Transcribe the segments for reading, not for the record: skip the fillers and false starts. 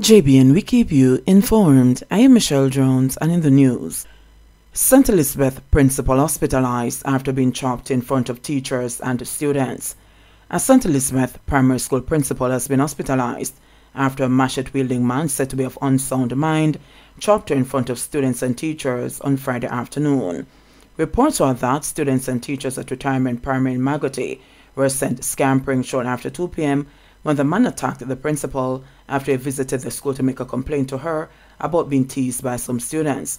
JBN, we keep you informed. I am Michelle Jones, and in the news, St Elizabeth principal hospitalized after being chopped in front of teachers and students. A St Elizabeth primary school principal has been hospitalized after a machete-wielding man said to be of unsound mind chopped her in front of students and teachers on Friday afternoon. Reports are that students and teachers at retirement primary in Maggoty were sent scampering shortly after 2 p.m. when the man attacked the principal after he visited the school to make a complaint to her about being teased by some students.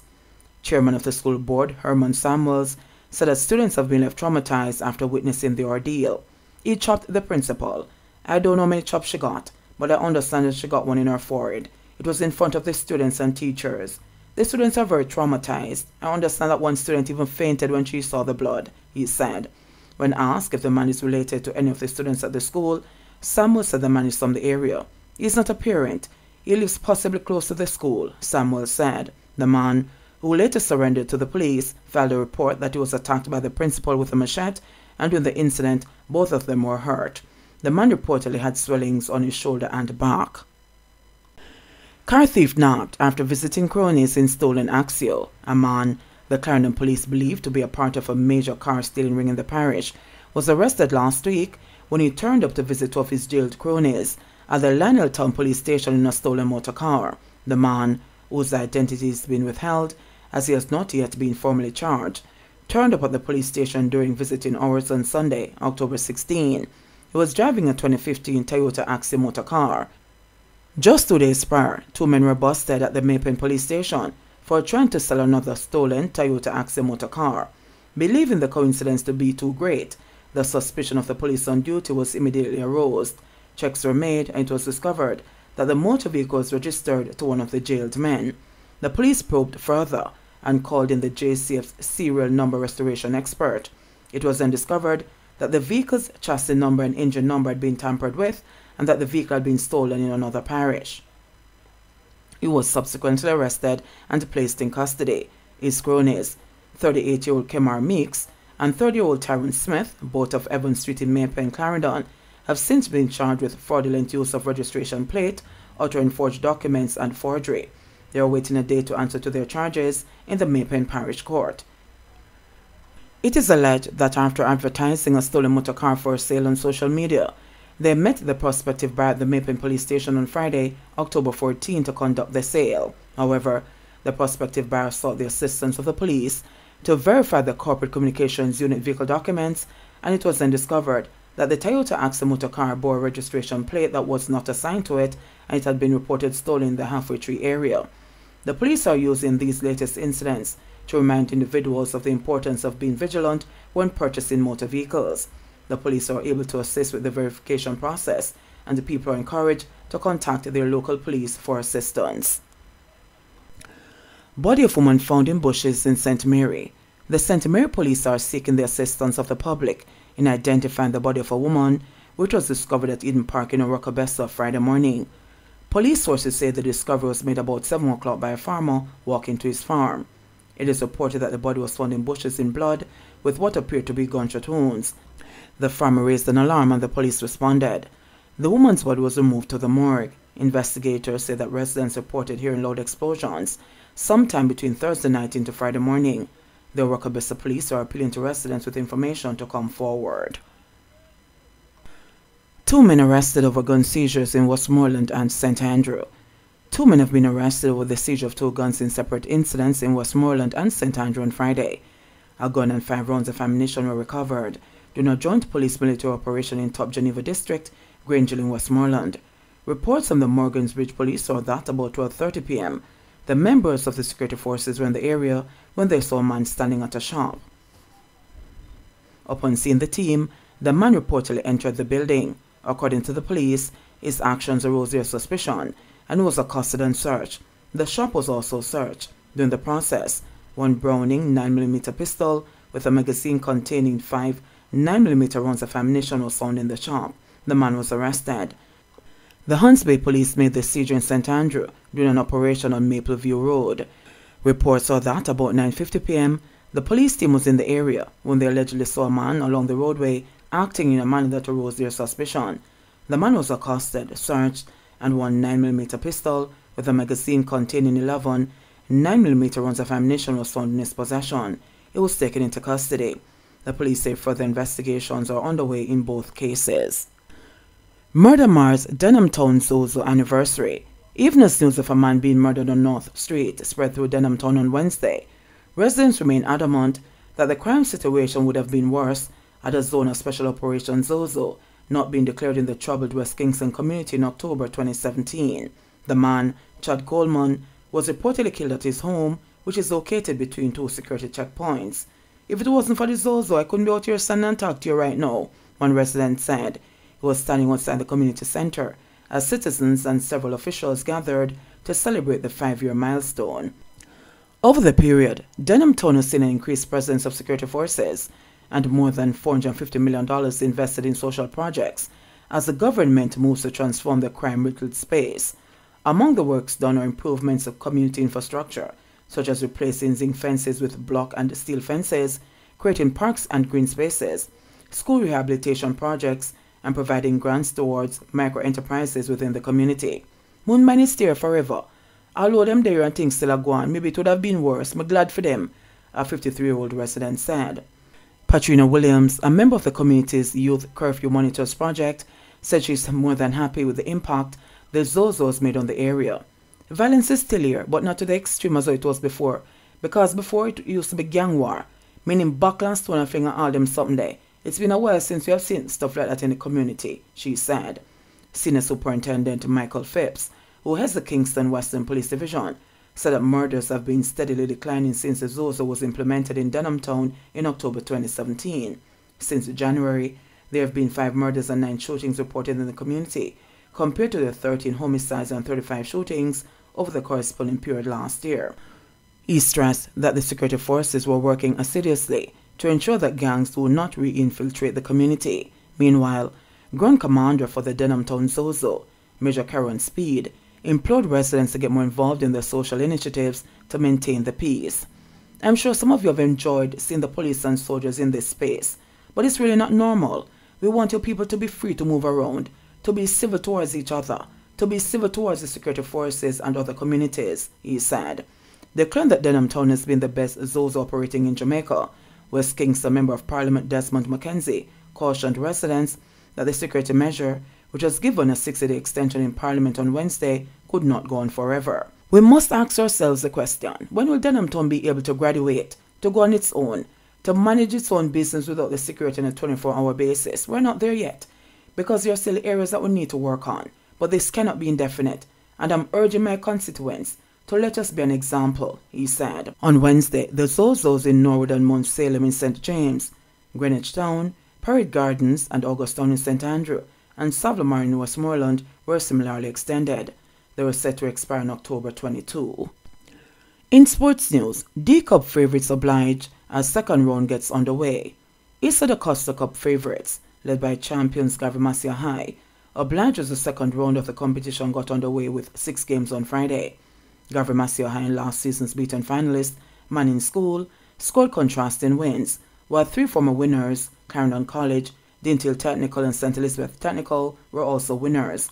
Chairman of the school board, Herman Samuels, said that students have been left traumatized after witnessing the ordeal. He chopped the principal. I don't know how many chops she got, but I understand that she got one in her forehead. It was in front of the students and teachers. The students are very traumatized. I understand that one student even fainted when she saw the blood, he said. When asked if the man is related to any of the students at the school, Samuels said the man is from the area. He is not a parent. He lives possibly close to the school, Samuels said. The man, who later surrendered to the police, filed a report that he was attacked by the principal with a machete, and during the incident, both of them were hurt. The man reportedly had swellings on his shoulder and back. Car thief nabbed after visiting cronies in stolen Axio. A man the Clarendon police believed to be a part of a major car stealing ring in the parish was arrested last week when he turned up to visit two of his jailed cronies at the Lionel Town police station in a stolen motor car. The man, whose identity has been withheld as he has not yet been formally charged, turned up at the police station during visiting hours on Sunday, October 16. He was driving a 2015 Toyota Axio motor car. Just 2 days prior, two men were busted at the Maypen police station for trying to sell another stolen Toyota Axio motor car. Believing the coincidence to be too great, the suspicion of the police on duty was immediately aroused. Checks were made and it was discovered that the motor vehicle was registered to one of the jailed men. The police probed further and called in the JCF's serial number restoration expert. It was then discovered that the vehicle's chassis number and engine number had been tampered with and that the vehicle had been stolen in another parish. He was subsequently arrested and placed in custody. His cronies, 38-year-old Kemar Meeks and 30-year-old Tyrone Smith, both of Evans Street in Maypen, Clarendon, have since been charged with fraudulent use of registration plate, uttering forged documents and forgery. They are waiting a day to answer to their charges in the Maypen Parish Court. It is alleged that after advertising a stolen motor car for sale on social media, they met the prospective buyer at the Maypen police station on Friday, October 14, to conduct the sale. However, the prospective buyer sought the assistance of the police to verify the corporate communications unit vehicle documents, and it was then discovered that the Toyota Axio motor car bore a registration plate that was not assigned to it, and it had been reported stolen in the Halfway Tree area. The police are using these latest incidents to remind individuals of the importance of being vigilant when purchasing motor vehicles. The police are able to assist with the verification process, and the people are encouraged to contact their local police for assistance. Body of woman found in bushes in St. Mary. The St. Mary police are seeking the assistance of the public in identifying the body of a woman which was discovered at Eden Park in Rockabessa Friday morning. Police sources say the discovery was made about 7 o'clock by a farmer walking to his farm. It is reported that the body was found in bushes in blood with what appeared to be gunshot wounds. The farmer raised an alarm and the police responded. The woman's body was removed to the morgue. Investigators say that residents reported hearing loud explosions sometime between Thursday night into Friday morning. The Rockabessa police are appealing to residents with information to come forward. Two men arrested over gun seizures in Westmoreland and St. Andrew. Two men have been arrested over the seizure of two guns in separate incidents in Westmoreland and St. Andrew on Friday. A gun and 5 rounds of ammunition were recovered during a joint police military operation in Top Geneva District, Grange in Westmoreland. Reports from the Morgan's Bridge police saw that about 12:30 p.m. the members of the security forces were in the area when they saw a man standing at a shop. Upon seeing the team, the man reportedly entered the building. According to the police, his actions aroused their suspicion and was accosted and searched. The shop was also searched. During the process, one Browning 9mm pistol with a magazine containing 5 9mm rounds of ammunition was found in the shop. The man was arrested. The Hunts Bay police made the seizure in St. Andrew during an operation on Mapleview Road. Reports are that about 9:50 p.m, the police team was in the area when they allegedly saw a man along the roadway acting in a manner that aroused their suspicion. The man was accosted, searched, and one 9mm pistol with a magazine containing 11 9mm rounds of ammunition was found in his possession. He was taken into custody. The police say further investigations are underway in both cases. Murder mars Denham Town Zozo anniversary. Evening's news of a man being murdered on North Street spread through Denham Town on Wednesday. Residents remain adamant that the crime situation would have been worse had a zone of special operations Zozo not been declared in the troubled West Kingston community in October 2017. The man, Chad Coleman, was reportedly killed at his home, which is located between two security checkpoints. "If it wasn't for the Zozo, I couldn't be out here standing and talk to you right now," one resident said. He was standing outside the community center as citizens and several officials gathered to celebrate the 5-year milestone. Over the period, Denham Town has seen an increased presence of security forces and more than $450 million invested in social projects as the government moves to transform the crime-riddled space. Among the works done are improvements of community infrastructure, such as replacing zinc fences with block and steel fences, creating parks and green spaces, school rehabilitation projects, and providing grants towards micro-enterprises within the community. Moon man is there forever. Although them there and things still are gone, maybe it would have been worse. I'm glad for them, a 53-year-old resident said. Patrina Williams, a member of the community's Youth Curfew Monitors Project, said she's more than happy with the impact the Zozos made on the area. "Violence is still here, but not to the extreme as it was before, because before it used to be gang war, meaning buckle and stone and fling and all them something there. It's been a while since we have seen stuff like that in the community," she said. Senior Superintendent Michael Phipps, who heads the Kingston Western Police Division, said that murders have been steadily declining since the Zozo was implemented in Denham Town in October 2017. Since January, there have been 5 murders and 9 shootings reported in the community, compared to the 13 homicides and 35 shootings over the corresponding period last year. He stressed that the security forces were working assiduously to ensure that gangs would not re-infiltrate the community. Meanwhile, Grand Commander for the Denham Town Zozo, Major Caron Speed, implored residents to get more involved in their social initiatives to maintain the peace. "I'm sure some of you have enjoyed seeing the police and soldiers in this space, but it's really not normal. We want your people to be free to move around, to be civil towards each other, to be civil towards the security forces and other communities," he said. They claim that Denham Town has been the best Zozo operating in Jamaica. West Kingston Member of Parliament Desmond McKenzie cautioned residents that the security measure, which was given a 60-day extension in Parliament on Wednesday, could not go on forever. "We must ask ourselves the question, when will Denham Town be able to graduate, to go on its own, to manage its own business without the security on a 24-hour basis? We're not there yet, because there are still areas that we need to work on, but this cannot be indefinite, and I'm urging my constituents to let us be an example," he said. On Wednesday, the Zozos in Norwood and Mount Salem in St. James, Greenwich Town, Parade Gardens and Augustown in St. Andrew, and Savlamar in Westmoreland were similarly extended. They were set to expire in October 22. In sports news, D-Cup favourites oblige as second round gets underway. East of the Costa Cup favourites, led by champions Garvey Maceo High, oblige as the second round of the competition got underway with 6 games on Friday. Garvey Maceo High, last season's beaten finalist Manning School, scored contrasting wins, while 3 former winners, Clarendon College, Dinthill Technical and St Elizabeth Technical, were also winners.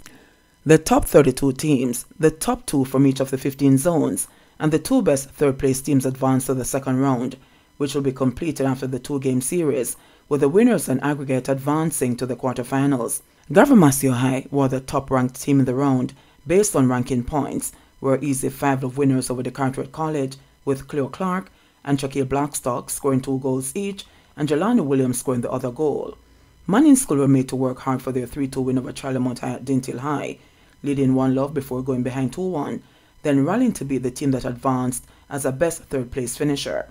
The top 32 teams, the top 2 from each of the 15 zones, and the 2 best third-place teams advance to the second round, which will be completed after the 2-game series, with the winners on aggregate advancing to the quarterfinals. Garvey Maceo High were the top-ranked team in the round based on ranking points, were easy 5 of winners over the Cartwright College, with Cleo Clark and Chucky Blackstock scoring 2 goals each and Jelani Williams scoring the other goal. Manning School were made to work hard for their 3-2 win over Charlemont High at Dinthill High, leading 1-0 before going behind 2-1, then rallying to beat the team that advanced as a best third-place finisher.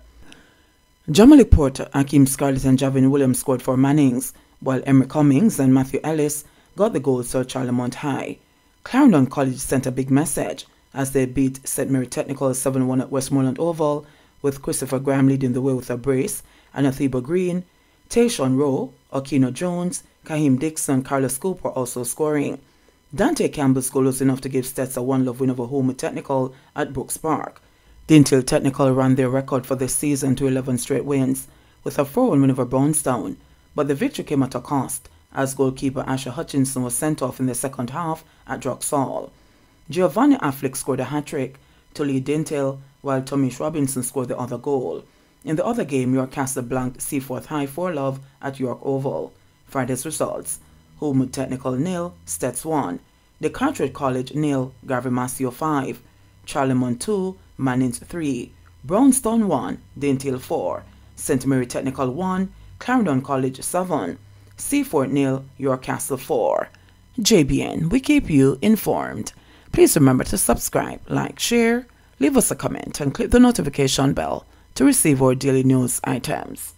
Jamalik Porter, Hakeem Scarlett and Javin Williams scored for Mannings, while Emery Cummings and Matthew Ellis got the goals for Charlemont High. Clarendon College sent a big message as they beat St. Mary Technical 7-1 at Westmoreland Oval, with Christopher Graham leading the way with a brace, and Atheba Green, Tayshawn Rowe, Okino Jones, Kahim Dixon, Carlos Coop were also scoring. Dante Campbell's goal was enough to give Stets a 1-love win over Homer Technical at Brooks Park. Dinthill Technical ran their record for this season to 11 straight wins, with a 4-1 win over Brownstown, but the victory came at a cost as goalkeeper Asher Hutchinson was sent off in the second half at Droxall. Giovanni Affleck scored a hat-trick to lead Dinthill, while Tomish Robinson scored the other goal. In the other game, York Castle blanked Seaforth High 4-0 at York Oval. Friday's results: Homewood Technical 0, Stets 1, the Cartwright College 0, Garvey Maceo 5, Charlemont 2, Mannings 3, Brownstone 1, Dinthill 4, St Mary Technical 1, Clarendon College 7, Seaforth 0, York Castle 4. JBN, we keep you informed. Please remember to subscribe, like, share, leave us a comment, and click the notification bell to receive our daily news items.